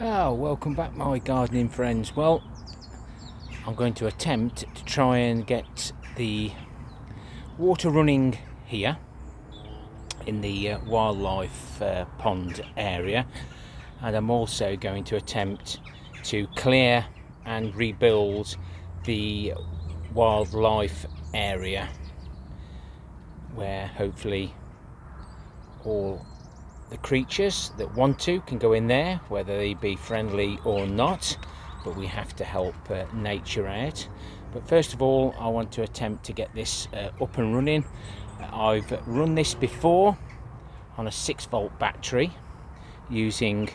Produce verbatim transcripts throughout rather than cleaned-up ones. Oh, welcome back my gardening friends. Well, I'm going to attempt to try and get the water running here in the uh, wildlife uh, pond area, and I'm also going to attempt to clear and rebuild the wildlife area where hopefully all the creatures that want to can go in there, whether they be friendly or not, but we have to help uh, nature out. But first of all, I want to attempt to get this uh, up and running. I've run this before on a six volt battery using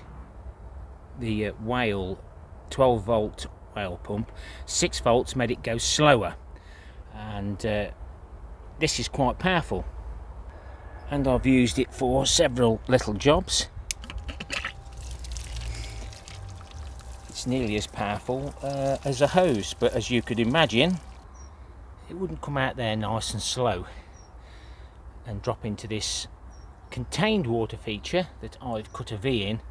the uh, whale twelve volt whale pump. Six volts made it go slower, and uh, this is quite powerful. And I've used it for several little jobs. It's nearly as powerful uh, as a hose, but as you could imagine, it wouldn't come out there nice and slow and drop into this contained water feature that I've cut a V in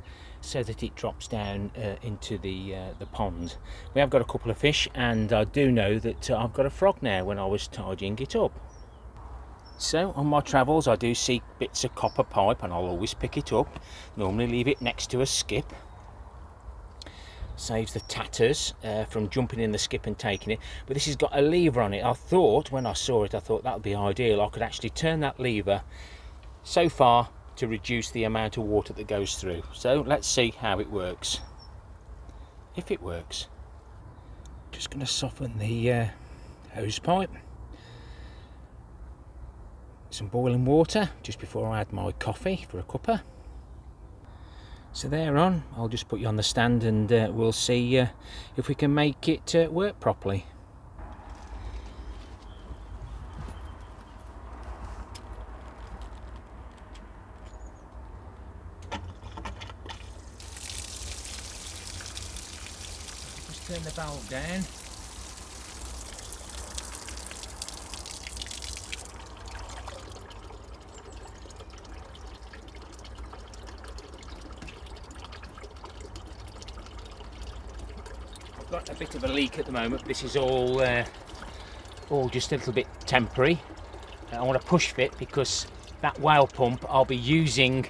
so that it drops down uh, into the uh, the pond. We have got a couple of fish, and I do know that uh, I've got a frog now when I was tidying it up. So on my travels I do see bits of copper pipe, and I'll always pick it up, normally leave it next to a skip. Saves the tatters uh, from jumping in the skip and taking it. But this has got a lever on it. I thought, when I saw it, I thought that would be ideal. I could actually turn that lever so far to reduce the amount of water that goes through. So let's see how it works, if it works. Just going to soften the uh, hose pipe. Some boiling water just before I add my coffee for a cuppa. So there on, I'll just put you on the stand, and uh, we'll see uh, if we can make it uh, work properly. Just turn the valve down. Got a bit of a leak at the moment. This is all uh, all just a little bit temporary. I want to push fit because that whale pump I'll be using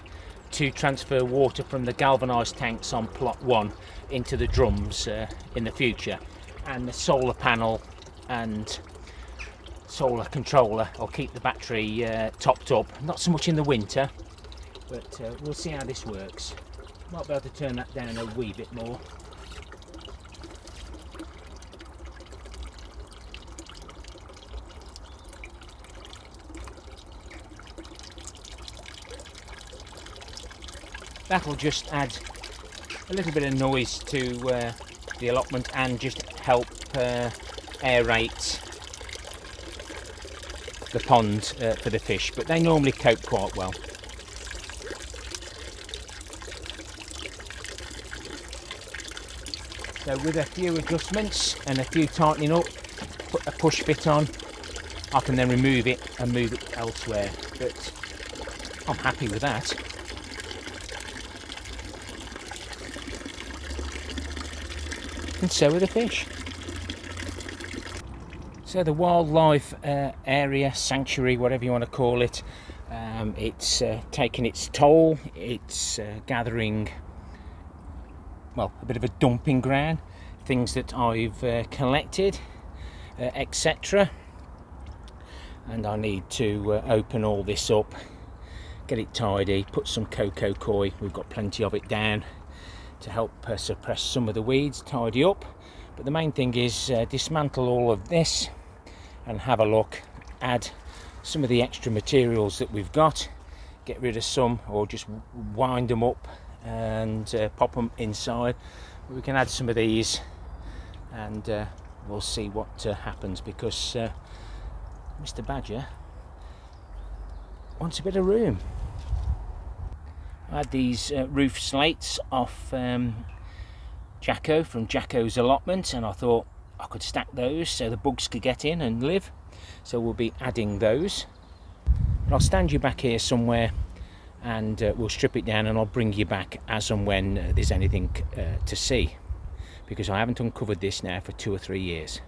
to transfer water from the galvanised tanks on plot one into the drums uh, in the future, and the solar panel and solar controller I'll keep the battery uh, topped up, not so much in the winter, but uh, we'll see how this works. Might be able to turn that down a wee bit more. That'll just add a little bit of noise to uh, the allotment and just help uh, aerate the pond uh, for the fish, but they normally cope quite well. So with a few adjustments and a few tightening up, put a push bit on, I can then remove it and move it elsewhere, but I'm happy with that. And so are the fish. So the wildlife uh, area, sanctuary, whatever you want to call it, um, it's uh, taking its toll. It's uh, gathering, well, a bit of a dumping ground, things that I've uh, collected, uh, et cetera. And I need to uh, open all this up, get it tidy, put some coco koi. We've got plenty of it down to help uh, suppress some of the weeds, tidy up, but the main thing is uh, dismantle all of this and have a look, add some of the extra materials that we've got, get rid of some or just wind them up and uh, pop them inside. We can add some of these and uh, we'll see what uh, happens, because uh, Mister Badger wants a bit of room. I had these uh, roof slates off um, Jacko from Jacko's allotment, and I thought I could stack those so the bugs could get in and live. So we'll be adding those. But I'll stand you back here somewhere and uh, we'll strip it down and I'll bring you back as and when uh, there's anything uh, to see, because I haven't uncovered this now for two or three years.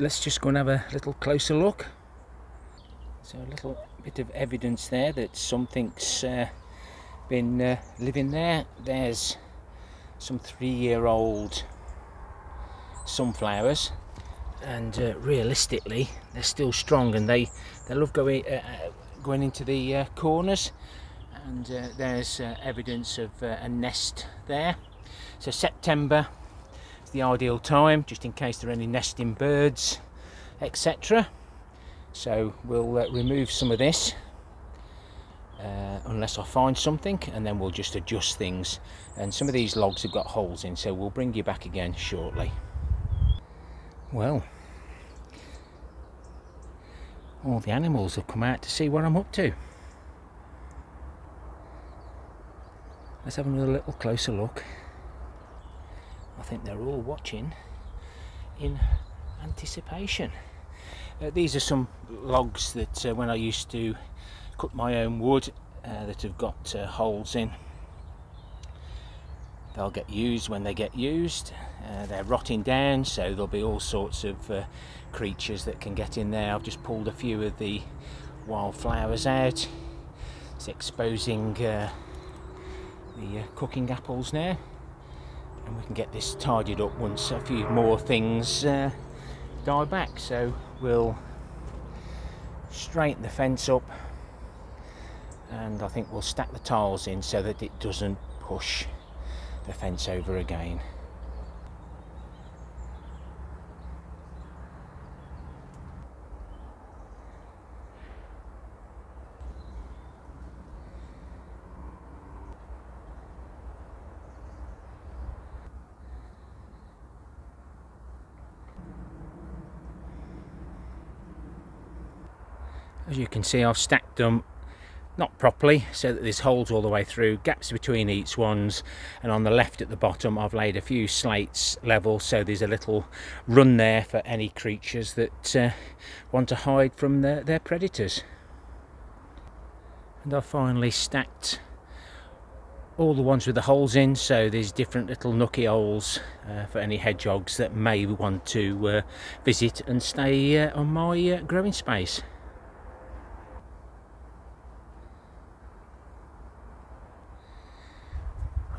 Let's just go and have a little closer look. So a little bit of evidence there that something's uh, been uh, living there. There's some three-year-old sunflowers, and uh, realistically they're still strong, and they, they love going, uh, going into the uh, corners, and uh, there's uh, evidence of uh, a nest there. So September, the ideal time, just in case there are any nesting birds, et cetera. So we'll uh, remove some of this uh, unless I find something, and then we'll just adjust things. And some of these logs have got holes in, so we'll bring you back again shortly. Well, all the animals have come out to see what I'm up to. Let's have another little closer look. I think they're all watching in anticipation. Uh, these are some logs that uh, when I used to cut my own wood uh, that have got uh, holes in. They'll get used when they get used. Uh, they're rotting down, so there'll be all sorts of uh, creatures that can get in there. I've just pulled a few of the wildflowers out. It's exposing uh, the uh, cooking apples now. And we can get this tidied up once a few more things uh, die back. So we'll straighten the fence up, and I think we'll stack the tiles in so that it doesn't push the fence over again. As you can see, I've stacked them not properly, so that there's holes all the way through, gaps between each ones, and on the left at the bottom I've laid a few slates level, so there's a little run there for any creatures that uh, want to hide from their, their predators. And I've finally stacked all the ones with the holes in, so there's different little nookie holes uh, for any hedgehogs that may want to uh, visit and stay uh, on my uh, growing space.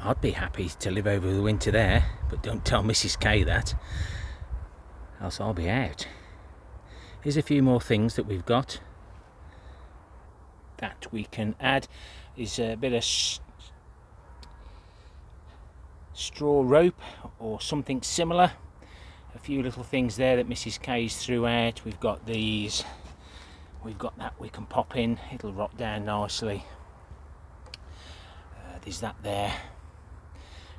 I'd be happy to live over the winter there, but don't tell Missus K that, else I'll be out. Here's a few more things that we've got that we can add. Is a bit of straw rope or something similar. A few little things there that Missus K's threw out. We've got these, we've got that we can pop in, it'll rot down nicely. Uh, there's that there.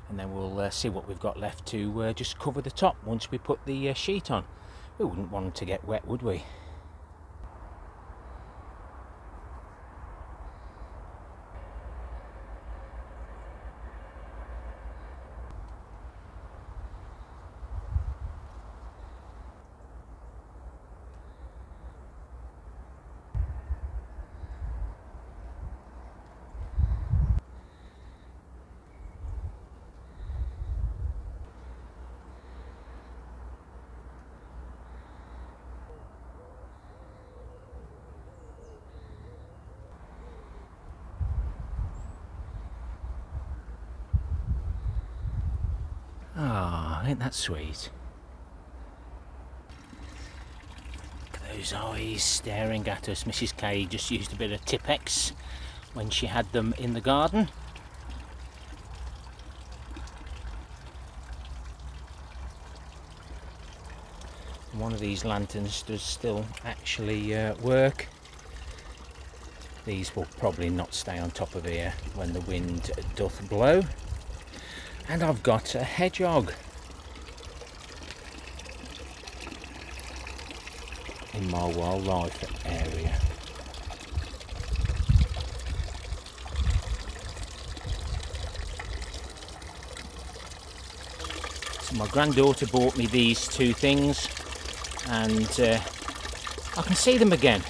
And then we'll uh, see what we've got left to uh, just cover the top once we put the uh, sheet on. We wouldn't want to get wet, would we? Ah, ain't that sweet? Look at those eyes staring at us. Missus K just used a bit of Tipex when she had them in the garden. One of these lanterns does still actually uh, work. These will probably not stay on top of here when the wind doth blow. And I've got a hedgehog in my wildlife area. My granddaughter bought me these two things, and uh, I can see them again.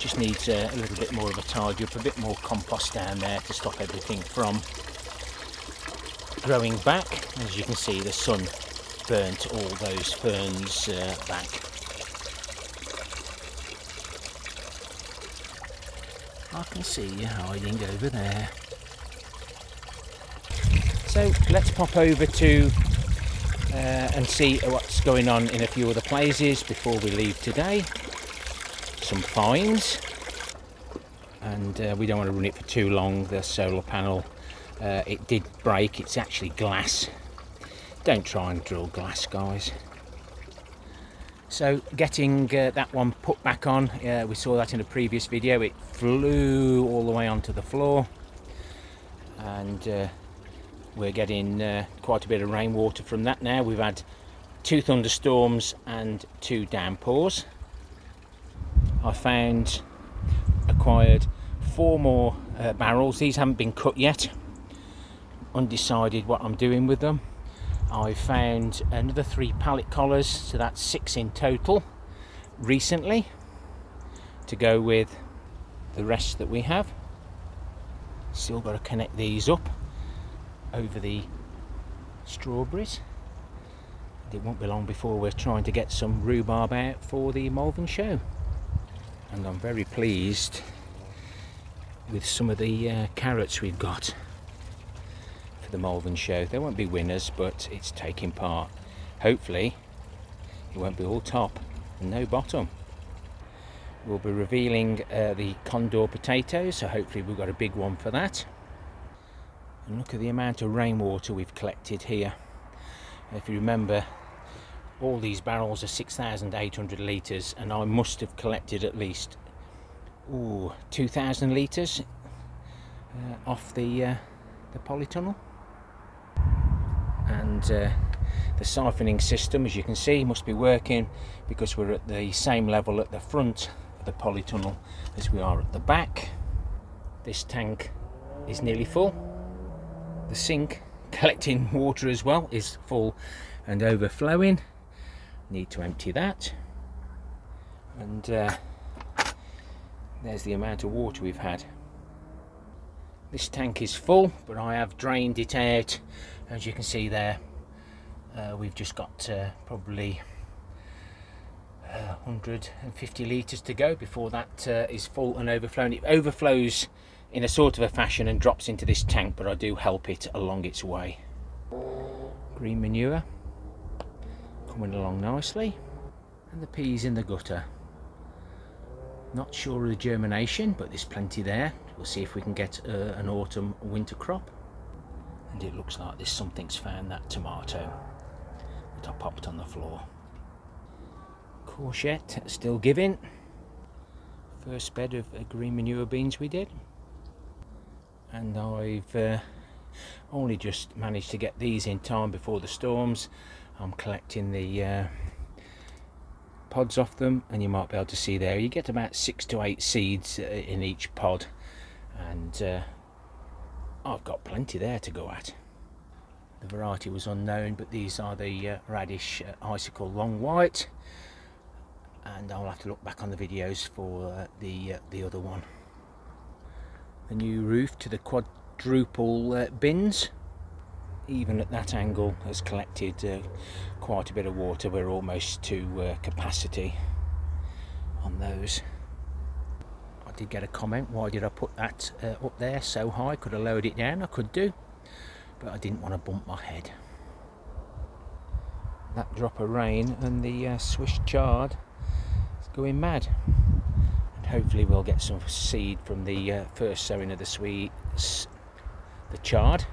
Just needs uh, a little bit more of a tidy up, a bit more compost down there to stop everything from growing back. As you can see, the sun burnt all those ferns uh, back. I can see you hiding over there. So let's pop over to uh, and see what's going on in a few other places before we leave today. Some finds, and uh, we don't want to run it for too long. The solar panel, uh, it did break. It's actually glass. Don't try and drill glass, guys. So getting uh, that one put back on, uh, we saw that in a previous video. It flew all the way onto the floor, and uh, we're getting uh, quite a bit of rainwater from that now. We've had two thunderstorms and two downpours. I found, acquired four more uh, barrels. These haven't been cut yet. Undecided what I'm doing with them. I found another three pallet collars, so that's six in total recently, to go with the rest that we have. Still got to connect these up over the strawberries. It won't be long before we're trying to get some rhubarb out for the Malvern Show. And I'm very pleased with some of the uh, carrots we've got for the Malvern Show. They won't be winners, but it's taking part. Hopefully it won't be all top and no bottom. We'll be revealing uh, the Condor potatoes, so hopefully we've got a big one for that. And look at the amount of rainwater we've collected here. If you remember, all these barrels are six thousand eight hundred litres, and I must have collected at least ooh, two thousand litres uh, off the, uh, the polytunnel. And uh, the siphoning system, as you can see, must be working, because we're at the same level at the front of the polytunnel as we are at the back. This tank is nearly full. The sink collecting water as well is full and overflowing. Need to empty that, and uh, there's the amount of water we've had. This tank is full, but I have drained it out. As you can see there, uh, we've just got uh, probably uh, one hundred fifty litres to go before that uh, is full and overflowing. It overflows in a sort of a fashion and drops into this tank, but I do help it along its way. Green manure coming along nicely, and the peas in the gutter. Not sure of the germination, but there's plenty there. We'll see if we can get uh, an autumn winter crop. And it looks like this, something's found that tomato that I popped on the floor. Courgette still giving. First bed of uh, green manure beans we did, and I've uh, only just managed to get these in time before the storms. I'm collecting the uh, pods off them, and you might be able to see there you get about six to eight seeds in each pod, and uh, I've got plenty there to go at. The variety was unknown, but these are the uh, Radish Icicle Long White, and I'll have to look back on the videos for uh, the, uh, the other one. The new roof to the quadruple uh, bins, even at that angle, has collected uh, quite a bit of water. We're almost to uh, capacity on those. I did get a comment, why did I put that uh, up there so high? Could have lowered it down, I could do, but I didn't want to bump my head. That drop of rain and the uh, Swiss chard is going mad, and hopefully we'll get some seed from the uh, first sowing of the Swiss, the chard.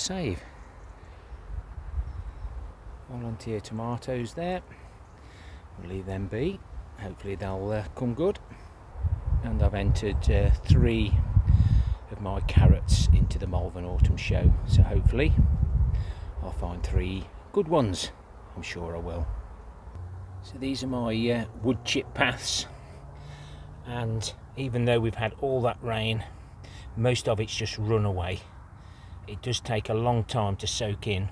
Save. Volunteer tomatoes there, we'll leave them be. Hopefully they'll uh, come good. And I've entered uh, three of my carrots into the Malvern Autumn Show, so hopefully I'll find three good ones. I'm sure I will. So these are my uh, wood chip paths, and even though we've had all that rain, most of it's just run away. It does take a long time to soak in.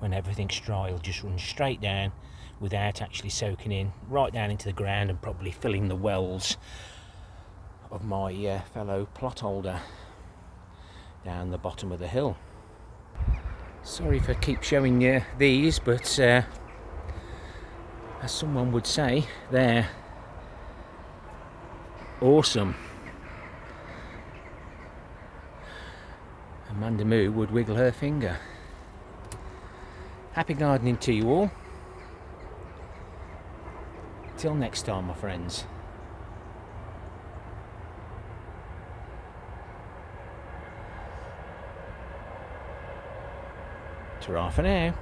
When everything's dry, it'll just run straight down without actually soaking in, right down into the ground and probably filling the wells of my uh, fellow plot holder down the bottom of the hill. Sorry if I keep showing you these, but uh, as someone would say, they're awesome. Amanda Moo would wiggle her finger. Happy gardening to you all. Till next time, my friends. Ta-ra for now.